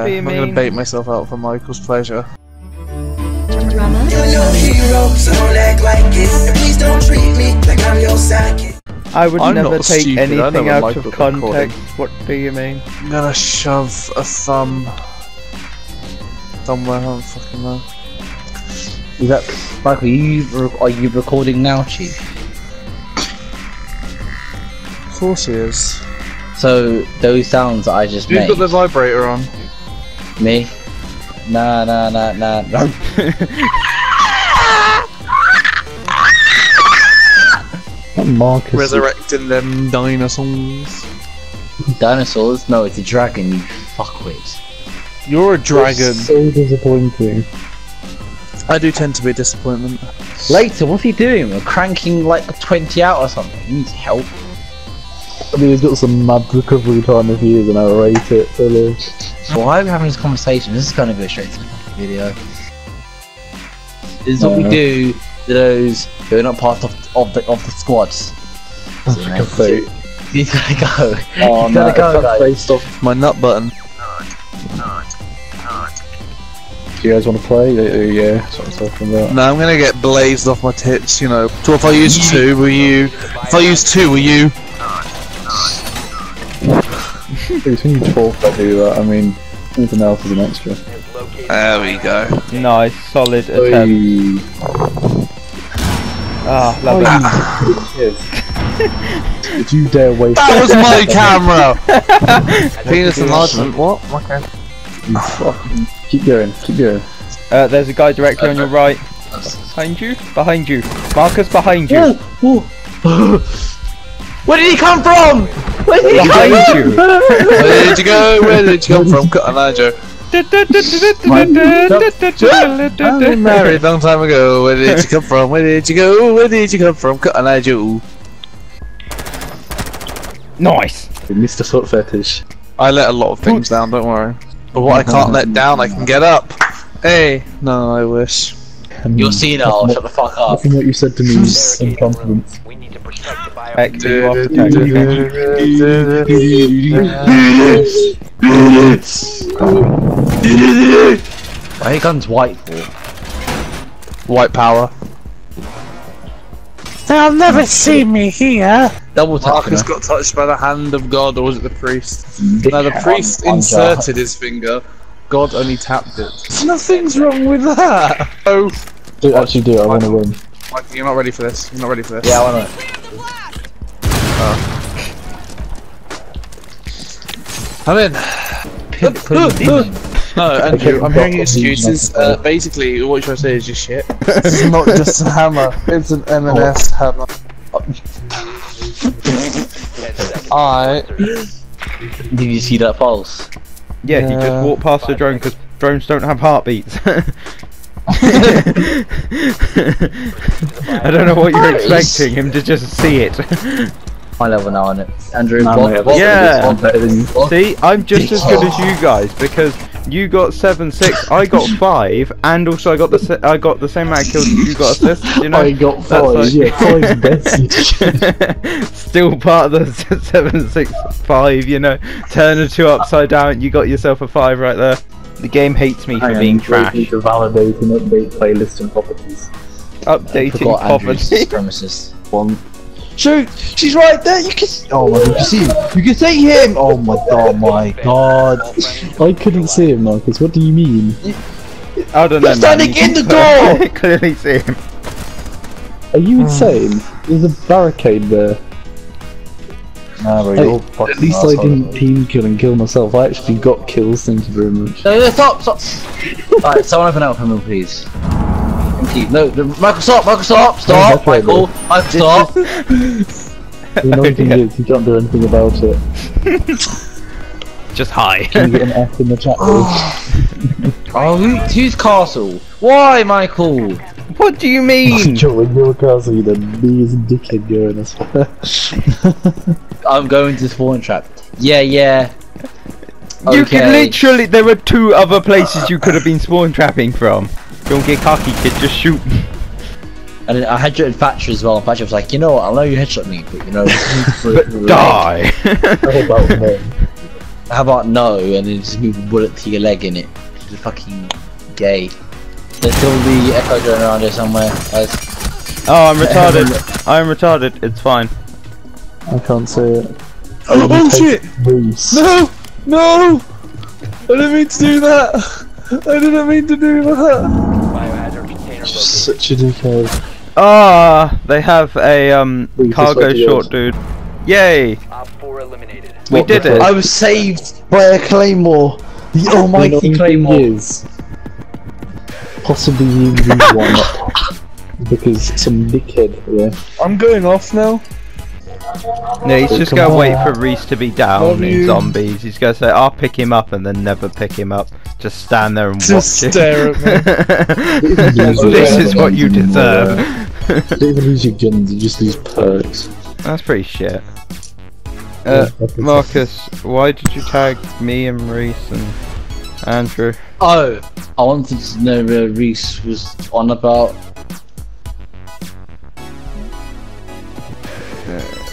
I'm gonna bait myself out for Michael's pleasure. Drummer? You're no hero, so don't act like it. Please don't treat me like I'm your psychic. I would never take anything out of context. What do you mean? I'm gonna shove a thumb somewhere. I don't fucking know. Is that Michael? Are you recording now, Chief? Of course he is. So those sounds that I just made. Who's got the vibrator on? Me? Nah. Marcus. Resurrecting them dinosaurs. Dinosaurs? No, it's a dragon, you fuckwit. You're a dragon. It's so disappointing. I do tend to be a disappointment. Later, what's he doing? We're cranking like 20 out or something. He needs help. I mean, he's got some mad recovery time if he is, and I rate it. Really. So why are we having this conversation? This is going to go straight to the fucking video. This is what we do to those who are not part of the squads. So, he's gotta go. Oh, he's gotta go, guys. Based off my nut button. Do you guys want to play? Yeah. No, I'm gonna get blazed off my tits. You know. So if I use two, will you? If I use two, will you? It's when you talk that do that, I mean, anything else is an extra. There we go. Nice, solid attempt. Ah, lovely. Did you dare waste that? Was my camera! Penis enlargement, what? Okay. You fucking... Keep going. There's a guy directly on your right. Behind you. Marcus, behind you. Where did he come from? Where did you go? Cut Nigel. I've been married a long time ago. Where did you come from? Cut Nigel. Nice. Mr. Foot Fetish. I let a lot of things down, don't worry. But what I can't let down, I can get up. Hey. No, I wish. You'll see now. Shut the fuck up. Nothing that you said to me is inconfidence. Why are your guns white for? White power. They'll never see me here. Double tap. Marcus got touched by the hand of God, or was it the priest? No, the priest inserted his finger. God only tapped it. Nothing's wrong with that. Oh. Do actually do it. I want to win. Michael, you're not ready for this. Yeah, I want to. I'm in. No, Andrew, I'm hearing excuses. Basically, what you're trying to say is just shit. It's not just a hammer, it's an M&S hammer. Did you see that pulse? Yeah, he just walked past the drone because drones don't have heartbeats. I don't know what you're expecting him to just see it. High level now on it, Andrew. Yeah. See, I'm just as good as you guys because you got 7, 6, I got 5, and also I got the same amount of kills as you got assists. You know, I got 5. Like... Yeah, 5's best. Still part of the 7, 6, 5. You know, turn a 2 upside down. You got yourself a 5 right there. The game hates me for being trash. To validate and update playlists and properties. Updating properties. Premises. One. Shoot! She's right there. You can. Oh my God! You can see him. You can see him. Oh my God! I couldn't see him, Marcus. What do you mean? I don't know. He's standing in the door. Clearly see him. Are you insane? There's a barricade there. At least I didn't team kill and kill myself. I actually got kills, thank you very much. No, stop! Alright, someone open up for me, please. Thank you. No, Michael, stop! Michael, stop! The annoying thing is, you can't do anything about it. Just hi. Can you get an F in the chat, please? Who's castle? Why, Michael? What do you mean? Join your castle, you me as a dickhead going as well. I'm going to spawn trap. Yeah. You can literally. There were 2 other places you could have been spawn trapping from. Don't get cocky, kid. Just shoot. And I headshotted Thatcher as well. Thatcher was like, you know what? I know you headshot me, but you know. But die. How about no, and then just move a bullet to your leg in it. It's fucking gay. There's still the echo going around here somewhere. Guys. Oh, I'm retarded. I'm retarded. It's fine. I can't see it. Oh shit! Loose. No! No! I didn't mean to do that! I didn't mean to do that! Such a dickhead. Ah! They have a cargo short dude. Yay! We did it! I was saved by a claymore! The almighty claymore! Possibly you lose one because some dickhead, yeah. I'm going off now. No, he's just gonna wait for Reese to be down in zombies. He's gonna say, I'll pick him up and then never pick him up. Just stand there and just watch stare at me. This is what you deserve. You don't even lose your guns, you just lose perks. That's pretty shit. Marcus, why did you tag me and Reese and Andrew? Oh, I wanted to know where Reese was on about.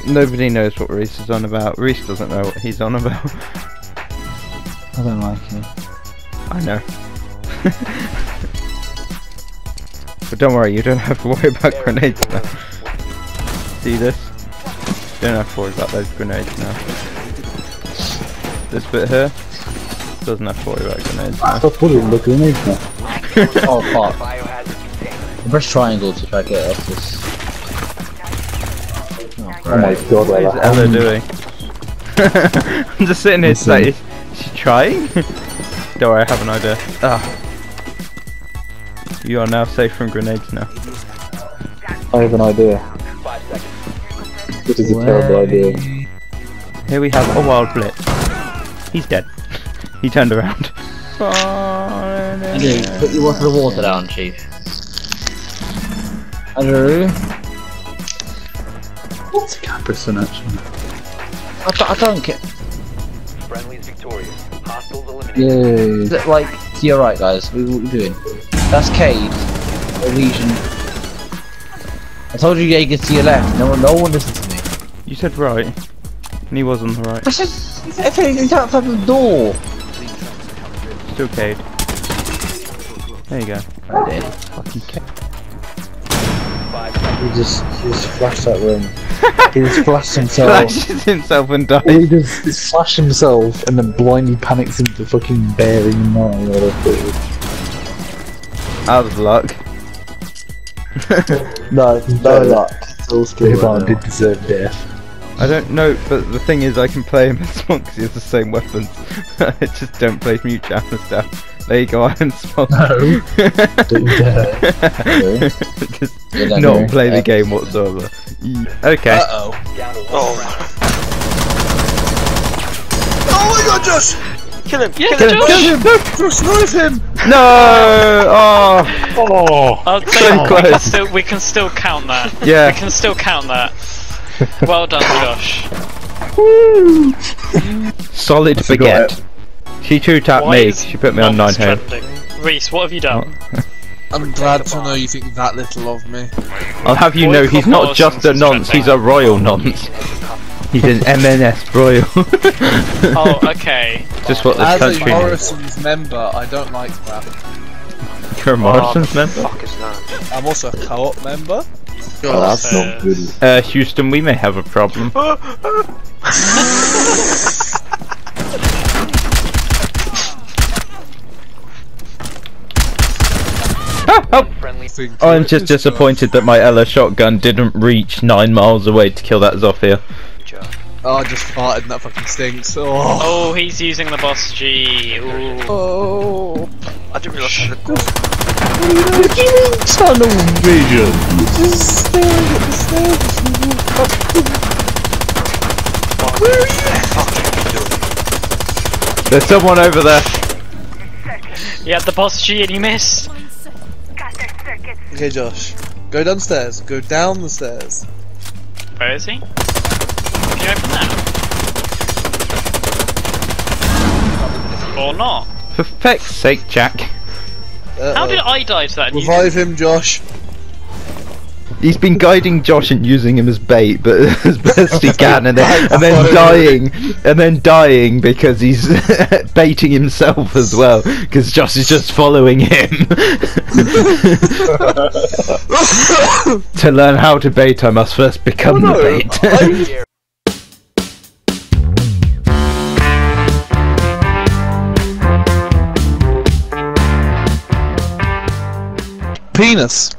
Nobody knows what Reese is on about. Reese doesn't know what he's on about. I don't like him. I know. But don't worry, you don't have to worry about grenades now. See this? You don't have to worry about those grenades now. This bit here doesn't have to worry about grenades now. Stop worrying about grenades now. Oh fuck. Press triangle to try to get off this. Oh my god, what is Ella doing? I'm just sitting here saying, is she trying? Don't worry, I have an idea. Ah. You are now safe from grenades now. I have an idea. This is a terrible idea. Here we have a wild blitz. He's dead. He turned around. Andrew, put your water down, Chief. Andrew? What's a Caprison actually? I don't care. Friendly's victorious. Hostiles eliminated. Yay. Like, you're right, guys. What are we doing? That's Cade. Elysian. I told you Jaeger to your left. No one listened to me. You said right. And he was on the right. I said, he's outside the door. Still Cade. There you go. Right there. Fucking Cade. He just flashed that room. He just flashed himself. Flashes himself and dies. He just flashed himself and then blindly panics into fucking bearing mine. Out of luck. no luck. Still did deserve death. I don't know, but the thing is, I can play him as long because he has the same weapons. I just don't play mute jam and stuff. There you go, Iron Spot. No. Don't dare. Just not play the game whatsoever. Okay. Oh my god, Josh! Kill him! Yeah, kill him! Josh, knife him! No! Oh! So close. We can still count that. Yeah. We can still count that. Well done, Josh. Woo! Solid baguette. She two-tapped me. She put me on 9 home. Reese, what have you done? I'm glad to know you think that little of me. I'll have you know he's not just a nonce, he's a royal nonce. He's an MNS royal. Oh, okay. Just what this country needs. As a Morrison's member, I don't like that. You're a Morrison's member? What the fuck is that? I'm also a co-op member. Oh, that's not good. Houston, we may have a problem. Oh, I'm just disappointed that my Ella shotgun didn't reach 9 miles away to kill that Zofia. Oh, I just farted and that fucking stinks. Oh, he's using the boss G. Ooh. Oh, I didn't realise I had a gun. What do you mean tunnel vision? You're just staring at the stairs. Where are you? There's someone over there. You had the boss G and you missed. Okay, Josh, go downstairs. Go down the stairs. Where is he? Can you open that? Or not? For feck's sake, Jack. How did I die to that? Revive him, Josh. He's been guiding Josh and using him as bait, but as best he can, and then dying because he's baiting himself as well, because Josh is just following him to learn how to bait. I must first become the bait. Penis.